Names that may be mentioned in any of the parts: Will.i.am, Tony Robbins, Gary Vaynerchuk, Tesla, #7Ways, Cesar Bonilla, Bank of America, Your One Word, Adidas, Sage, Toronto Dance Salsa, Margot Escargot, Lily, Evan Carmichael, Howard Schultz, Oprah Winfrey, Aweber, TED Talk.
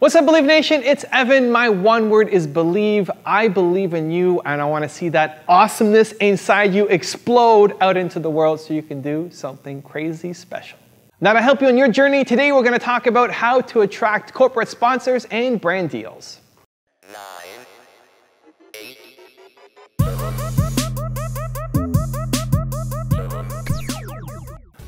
What's up, Believe Nation? It's Evan. My one word is believe. I believe in you, and I want to see that awesomeness inside you explode out into the world so you can do something crazy special. Now, to help you on your journey, today we're going to talk about how to attract corporate sponsors and brand deals. 9, 8.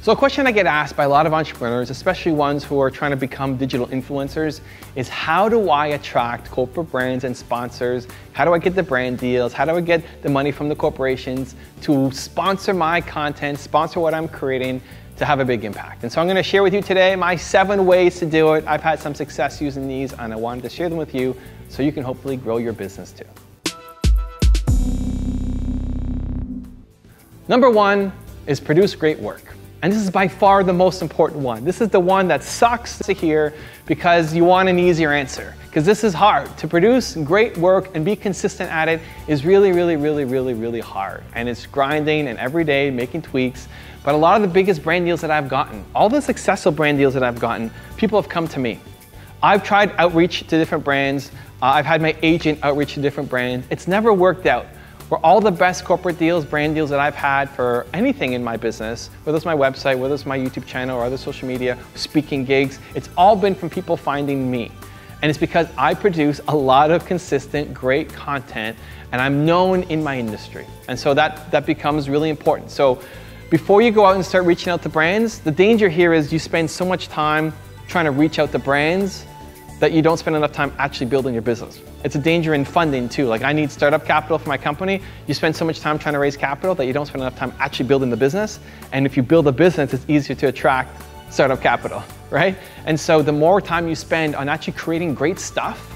So a question I get asked by a lot of entrepreneurs, especially ones who are trying to become digital influencers, is how do I attract corporate brands and sponsors? How do I get the brand deals? How do I get the money from the corporations to sponsor my content, sponsor what I'm creating to have a big impact? And so I'm going to share with you today my 7 ways to do it. I've had some success using these and I wanted to share them with you so you can hopefully grow your business too. Number 1 is produce great work. And this is by far the most important one. This is the one that sucks to hear because you want an easier answer. Because this is hard. To produce great work and be consistent at it is really hard. And it's grinding and every day making tweaks. But a lot of the biggest brand deals that I've gotten, all the successful brand deals that I've gotten, people have come to me. I've tried outreach to different brands. I've had my agent outreach to different brands. It's never worked out. For all the best corporate deals, brand deals that I've had for anything in my business, whether it's my website, whether it's my YouTube channel or other social media, speaking gigs, it's all been from people finding me. And it's because I produce a lot of consistent, great content and I'm known in my industry. And so that becomes really important. So before you go out and start reaching out to brands, the danger here is you spend so much time trying to reach out to brands that you don't spend enough time actually building your business. It's a danger in funding too. Like I need startup capital for my company. You spend so much time trying to raise capital that you don't spend enough time actually building the business. And if you build a business, it's easier to attract startup capital, right? And so the more time you spend on actually creating great stuff,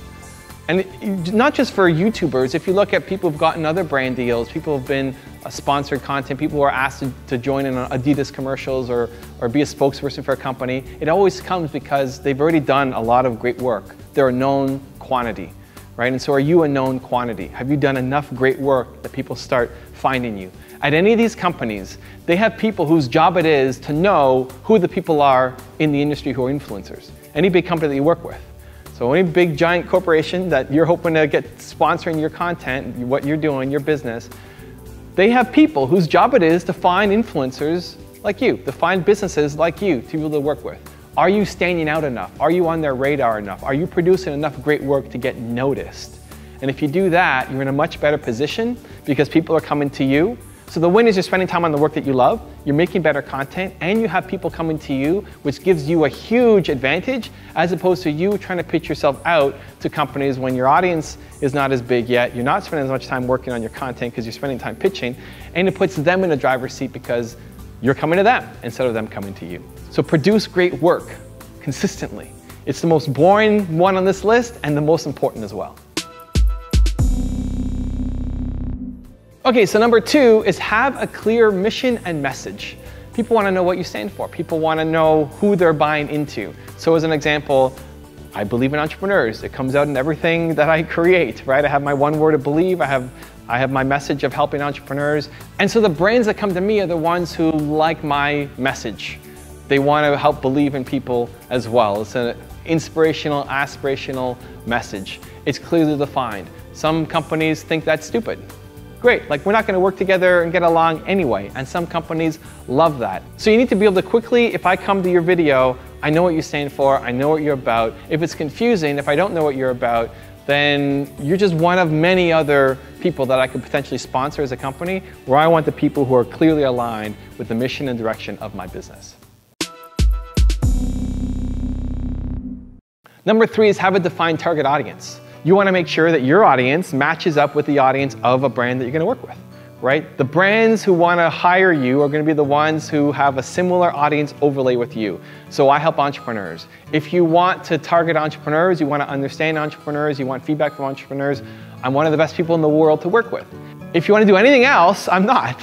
and not just for YouTubers, if you look at people who've gotten other brand deals, people who've been sponsored content, people who are asked to join in Adidas commercials or be a spokesperson for a company, it always comes because they've already done a lot of great work. They're a known quantity, right? And so are you a known quantity? Have you done enough great work that people start finding you? At any of these companies, they have people whose job it is to know who the people are in the industry who are influencers. Any big company that you work with. So any big giant corporation that you're hoping to get sponsoring your content, what you're doing, your business, they have people whose job it is to find influencers like you, to find businesses like you to be able to work with. Are you standing out enough? Are you on their radar enough? Are you producing enough great work to get noticed? And if you do that, you're in a much better position because people are coming to you. So the win is you're spending time on the work that you love, you're making better content, and you have people coming to you, which gives you a huge advantage as opposed to you trying to pitch yourself out to companies when your audience is not as big yet, you're not spending as much time working on your content because you're spending time pitching, and it puts them in the driver's seat because you're coming to them instead of them coming to you. So produce great work consistently. It's the most boring one on this list and the most important as well. Okay, so number 2 is have a clear mission and message. People want to know what you stand for. People want to know who they're buying into. So as an example, I believe in entrepreneurs. It comes out in everything that I create, right? I have my one word to believe. I have my message of helping entrepreneurs. And so the brands that come to me are the ones who like my message. They want to help believe in people as well. It's an inspirational, aspirational message. It's clearly defined. Some companies think that's stupid. Great, like we're not going to work together and get along anyway, and some companies love that. So you need to be able to quickly, if I come to your video, I know what you stand for, I know what you're about. If it's confusing, if I don't know what you're about, then you're just one of many other people that I could potentially sponsor as a company, where I want the people who are clearly aligned with the mission and direction of my business. Number 3 is have a defined target audience. You want to make sure that your audience matches up with the audience of a brand that you're going to work with, right? The brands who want to hire you are going to be the ones who have a similar audience overlay with you. So I help entrepreneurs. If you want to target entrepreneurs, you want to understand entrepreneurs, you want feedback from entrepreneurs, I'm one of the best people in the world to work with. If you want to do anything else, I'm not,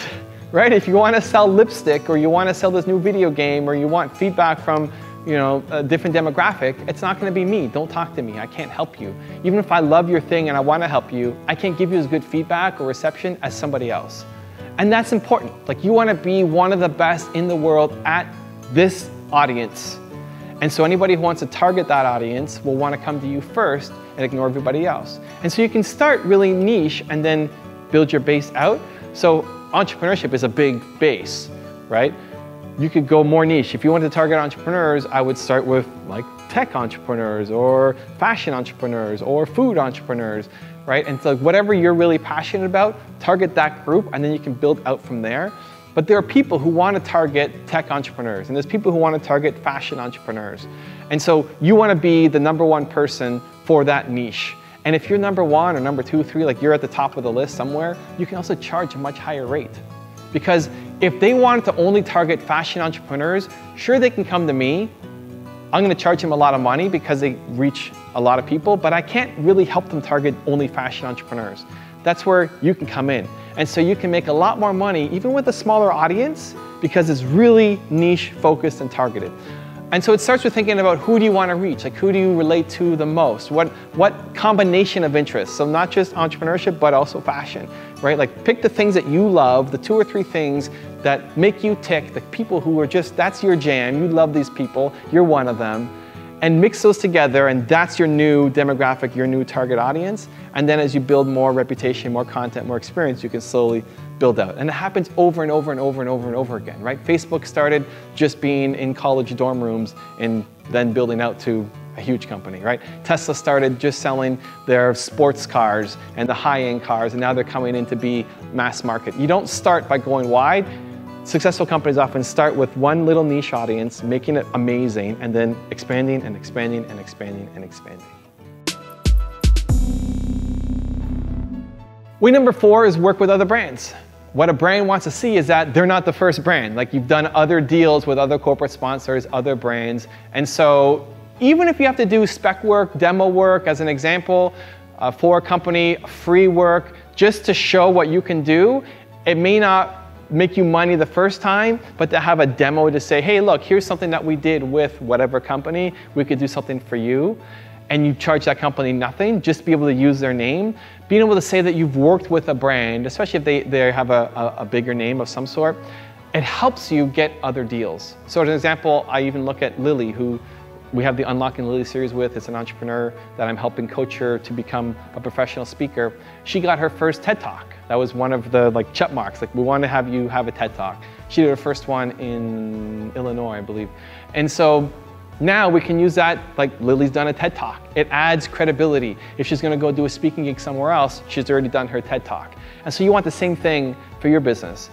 right? If you want to sell lipstick or you want to sell this new video game or you want feedback from a different demographic, it's not going to be me. Don't talk to me. I can't help you. Even if I love your thing and I want to help you, I can't give you as good feedback or reception as somebody else. And that's important. Like you want to be one of the best in the world at this audience. And so anybody who wants to target that audience will want to come to you first and ignore everybody else. And so you can start really niche and then build your base out. So entrepreneurship is a big base, right? You could go more niche. If you wanted to target entrepreneurs, I would start with like tech entrepreneurs or fashion entrepreneurs or food entrepreneurs, right? And so whatever you're really passionate about, target that group and then you can build out from there. But there are people who want to target tech entrepreneurs, and there's people who want to target fashion entrepreneurs. And so you want to be the number one person for that niche. And if you're number one or number two, three, like you're at the top of the list somewhere, you can also charge a much higher rate. Because if they wanted to only target fashion entrepreneurs, sure, they can come to me. I'm going to charge them a lot of money because they reach a lot of people, but I can't really help them target only fashion entrepreneurs. That's where you can come in. And so you can make a lot more money, even with a smaller audience, because it's really niche, focused, and targeted. And so it starts with thinking about who do you want to reach? Like who do you relate to the most? What combination of interests? So not just entrepreneurship, but also fashion, right? Like pick the things that you love, the 2 or 3 things that make you tick, the people who are just, that's your jam, you love these people, you're one of them. And mix those together, and that's your new demographic, your new target audience. And then as you build more reputation, more content, more experience, you can slowly build out. And it happens over and over and over and over and over again, right? Facebook started just being in college dorm rooms and then building out to a huge company, right? Tesla started just selling their sports cars and the high-end cars, and now they're coming in to be mass market. You don't start by going wide. Successful companies often start with one little niche audience, making it amazing, and then expanding and expanding and expanding and expanding. Way number 4 is work with other brands. What a brand wants to see is that they're not the first brand. Like you've done other deals with other corporate sponsors, other brands. And so even if you have to do spec work, demo work, as an example, for a company, free work, just to show what you can do, it may not make you money the first time, but to have a demo to say, hey, look, here's something that we did with whatever company, we could do something for you, and you charge that company nothing, just be able to use their name. Being able to say that you've worked with a brand, especially if they have a bigger name of some sort, it helps you get other deals. So as an example, I even look at Lily, who we have the Unlocking Lily series with. It's an entrepreneur that I'm helping coach her to become a professional speaker. She got her first TED Talk. That was one of the like check marks, like we want to have you have a TED Talk. She did her first one in Illinois, I believe. And so now we can use that, like Lily's done a TED Talk. It adds credibility. If she's going to go do a speaking gig somewhere else, she's already done her TED Talk. And so you want the same thing for your business.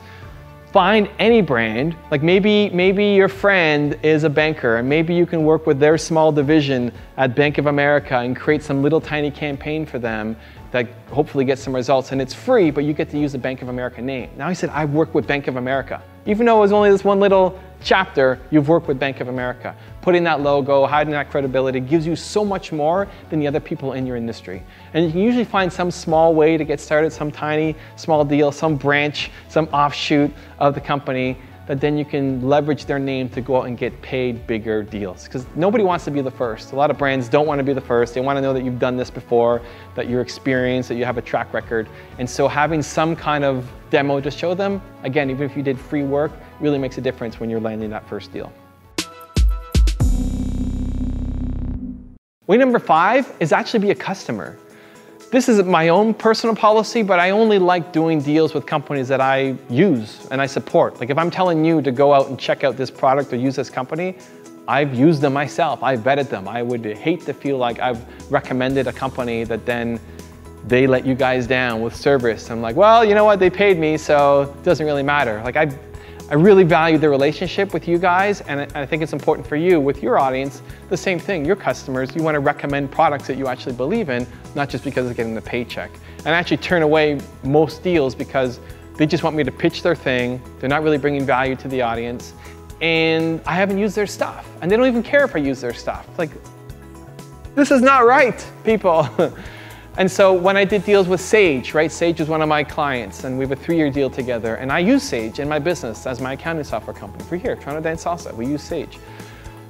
Find any brand, like maybe your friend is a banker and maybe you can work with their small division at Bank of America and create some little tiny campaign for them that hopefully gets some results, and it's free, but you get to use the Bank of America name. Now he said, I've worked with Bank of America. Even though it was only this one little chapter, you've worked with Bank of America. Putting that logo, hiding that credibility gives you so much more than the other people in your industry. And you can usually find some small way to get started, some tiny, small deal, some branch, some offshoot of the company that then you can leverage their name to go out and get paid bigger deals. Because nobody wants to be the first. A lot of brands don't want to be the first. They want to know that you've done this before, that you're experienced, that you have a track record. And so having some kind of demo to show them, again, even if you did free work, really makes a difference when you're landing that first deal. Way number 5 is actually be a customer. This is my own personal policy, but I only like doing deals with companies that I use and I support. Like if I'm telling you to go out and check out this product or use this company, I've used them myself, I've vetted them. I would hate to feel like I've recommended a company that then they let you guys down with service. I'm like, well, you know what, they paid me, so it doesn't really matter. Like I really value the relationship with you guys, and I think it's important for you, with your audience, the same thing, your customers, you want to recommend products that you actually believe in, not just because of getting the paycheck. And I actually turn away most deals because they just want me to pitch their thing, they're not really bringing value to the audience, and I haven't used their stuff, and they don't even care if I use their stuff. It's like, this is not right, people. And so when I did deals with Sage, right? Sage is one of my clients and we have a 3-year deal together, and I use Sage in my business as my accounting software company. For here, Toronto Dance Salsa, we use Sage.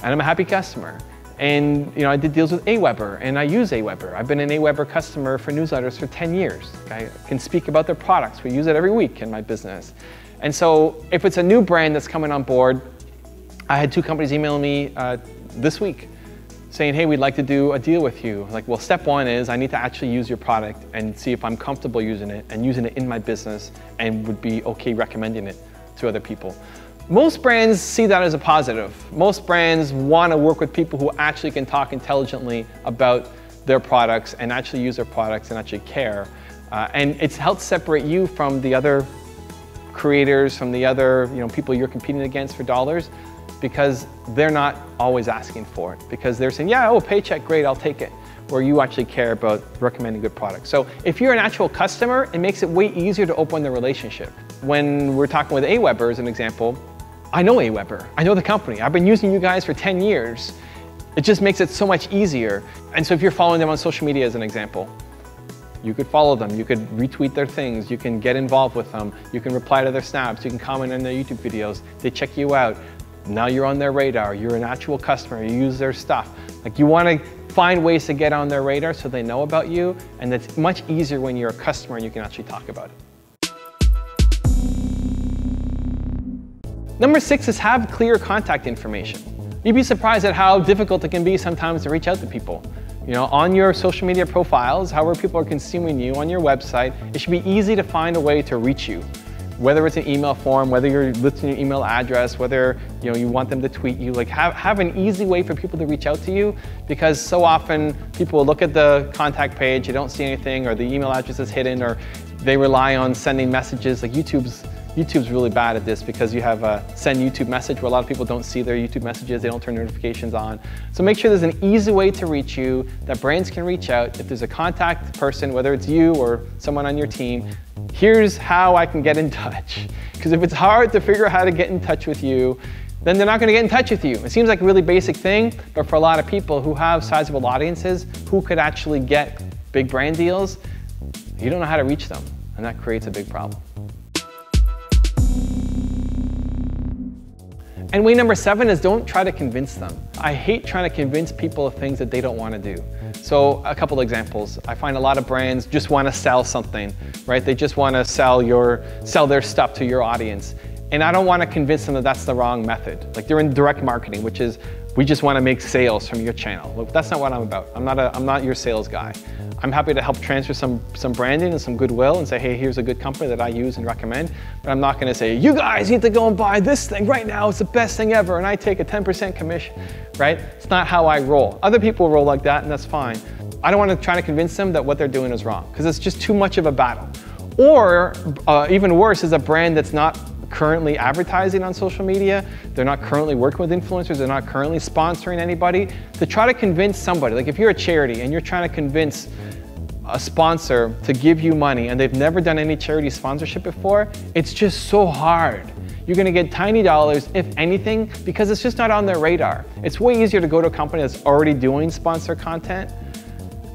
And I'm a happy customer. And you know, I did deals with Aweber and I use Aweber. I've been an Aweber customer for newsletters for 10 years. I can speak about their products. We use it every week in my business. And so if it's a new brand that's coming on board, I had 2 companies email me this week saying, hey, we'd like to do a deal with you. Like, well, step one is I need to actually use your product and see if I'm comfortable using it and using it in my business and would be okay recommending it to other people. Most brands see that as a positive. Most brands want to work with people who actually can talk intelligently about their products and actually use their products and actually care. And it's helped separate you from the other creators, from the other people you're competing against for dollars, because they're not always asking for it, because they're saying, yeah, oh, paycheck, great, I'll take it, where you actually care about recommending good products. So if you're an actual customer, it makes it way easier to open the relationship. When we're talking with Aweber as an example, I know Aweber, I know the company, I've been using you guys for 10 years. It just makes it so much easier. And so if you're following them on social media as an example, you could follow them, you could retweet their things, you can get involved with them, you can reply to their snaps, you can comment on their YouTube videos, they check you out. Now you're on their radar, you're an actual customer, you use their stuff. Like, you want to find ways to get on their radar so they know about you, and it's much easier when you're a customer and you can actually talk about it. Number 6 is have clear contact information. You'd be surprised at how difficult it can be sometimes to reach out to people. You know, on your social media profiles, however people are consuming you, on your website, it should be easy to find a way to reach you. Whether it's an email form, whether you're listing your email address, whether you want them to tweet you, like have an easy way for people to reach out to you, because so often people will look at the contact page, they don't see anything, or the email address is hidden, or they rely on sending messages. Like YouTube's really bad at this, because you have a send YouTube message where a lot of people don't see their YouTube messages, they don't turn notifications on. So make sure there's an easy way to reach you, that brands can reach out. If there's a contact person, whether it's you or someone on your team, here's how I can get in touch. Because if it's hard to figure out how to get in touch with you, then they're not going to get in touch with you. It seems like a really basic thing, but for a lot of people who have sizable audiences, who could actually get big brand deals, you don't know how to reach them, and that creates a big problem. And way number 7 is don't try to convince them. I hate trying to convince people of things that they don't want to do. So a couple examples. I find a lot of brands just want to sell something, right? They just want to sell their stuff to your audience. And I don't want to convince them that that's the wrong method. Like, they're in direct marketing, which is, we just want to make sales from your channel. Look, that's not what I'm about. I'm not your sales guy. I'm happy to help transfer some branding and some goodwill and say, hey, here's a good company that I use and recommend, but I'm not going to say, you guys need to go and buy this thing right now, it's the best thing ever, and I take a 10% commission, right? It's not how I roll. Other people roll like that, and that's fine. I don't want to try to convince them that what they're doing is wrong, because it's just too much of a battle. Or even worse is a brand that's not currently advertising on social media, they're not currently working with influencers, they're not currently sponsoring anybody, to try to convince somebody. Like, if you're a charity and you're trying to convince a sponsor to give you money and they've never done any charity sponsorship before, it's just so hard. You're going to get tiny dollars, if anything, because it's just not on their radar. It's way easier to go to a company that's already doing sponsor content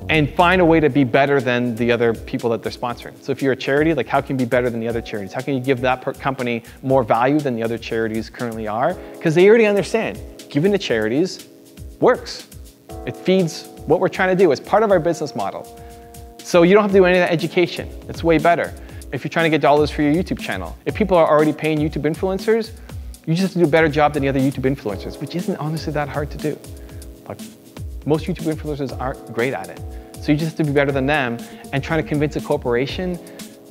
and find a way to be better than the other people that they're sponsoring. So if you're a charity, like, how can you be better than the other charities? How can you give that company more value than the other charities currently are? Because they already understand, giving to charities works. It feeds what we're trying to do. It's part of our business model. So you don't have to do any of that education. It's way better. If you're trying to get dollars for your YouTube channel, if people are already paying YouTube influencers, you just have to do a better job than the other YouTube influencers, which isn't honestly that hard to do. But most YouTube influencers aren't great at it. So you just have to be better than them, and trying to convince a corporation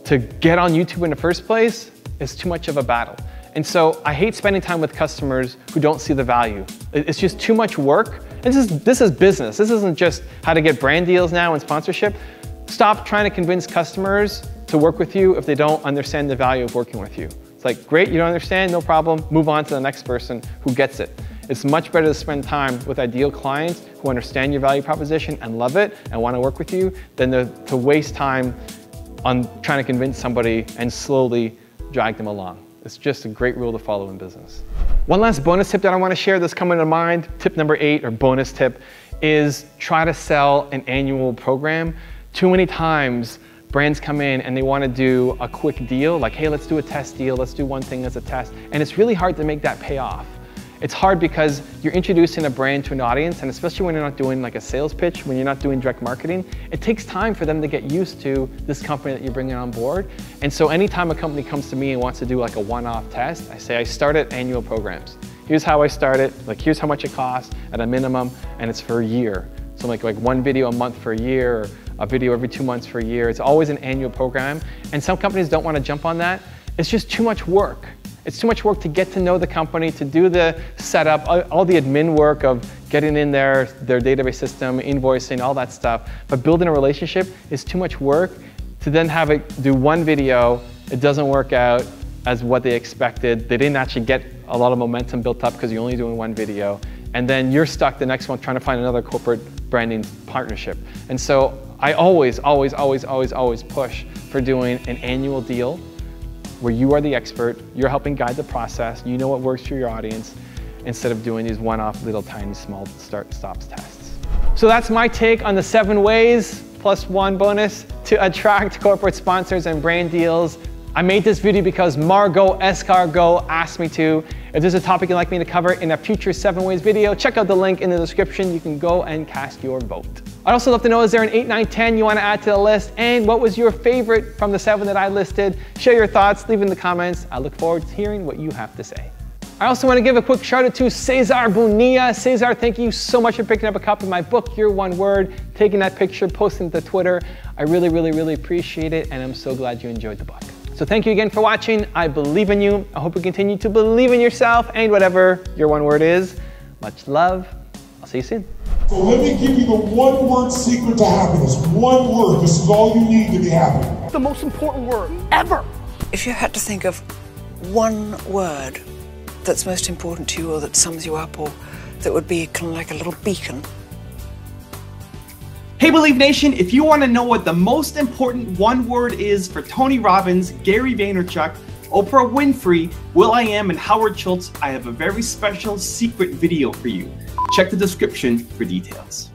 to get on YouTube in the first place is too much of a battle. And so I hate spending time with customers who don't see the value. It's just too much work. And this is business. This isn't just how to get brand deals now and sponsorship. Stop trying to convince customers to work with you if they don't understand the value of working with you. It's like, great, you don't understand, no problem. Move on to the next person who gets it. It's much better to spend time with ideal clients who understand your value proposition and love it and want to work with you than to waste time on trying to convince somebody and slowly drag them along. It's just a great rule to follow in business. One last bonus tip that I want to share that's coming to mind, tip number 8 or bonus tip, is try to sell an annual program. Too many times brands come in and they want to do a quick deal, like, hey, let's do a test deal, let's do one thing as a test, and it's really hard to make that pay off. It's hard because you're introducing a brand to an audience, and especially when you're not doing like a sales pitch, when you're not doing direct marketing, it takes time for them to get used to this company that you're bringing on board. And so anytime a company comes to me and wants to do like a one-off test, I say, I start at annual programs. here's how I started, like here's how much it costs at a minimum, and it's for a year. So like one video a month for a year, or a video every 2 months for a year. It's always an annual program. And some companies don't want to jump on that. It's just too much work. It's too much work to get to know the company, to do the setup, all the admin work of getting in their database system, invoicing, all that stuff. But building a relationship is too much work to then have it do one video. It doesn't work out as what they expected. They didn't actually get a lot of momentum built up because you're only doing one video. And then you're stuck the next one trying to find another corporate branding partnership. And so I always push for doing an annual deal where you are the expert, you're helping guide the process, you know what works for your audience, instead of doing these one-off little tiny small start-stops tests. So that's my take on the 7 ways, plus one bonus, to attract corporate sponsors and brand deals. I made this video because Margot Escargot asked me to. If there's a topic you'd like me to cover in a future 7 Ways video, check out the link in the description. You can go and cast your vote. I'd also love to know, is there an 8, 9, 10 you want to add to the list? And what was your favorite from the 7 that I listed? Share your thoughts, leave in the comments. I look forward to hearing what you have to say. I also want to give a quick shout out to Cesar Bonilla. Cesar, thank you so much for picking up a copy of my book, Your One Word, taking that picture, posting it to Twitter. I really appreciate it, and I'm so glad you enjoyed the book. So thank you again for watching. I believe in you. I hope you continue to believe in yourself and whatever your one word is. Much love. I'll see you soon. So let me give you the one word secret to happiness. One word. This is all you need to be happy. The most important word ever. If you had to think of one word that's most important to you, or that sums you up, or that would be kind of like a little beacon. Hey Believe Nation, if you want to know what the most important one word is for Tony Robbins, Gary Vaynerchuk, Oprah Winfrey, Will.i.am, and Howard Schultz, I have a very special secret video for you. Check the description for details.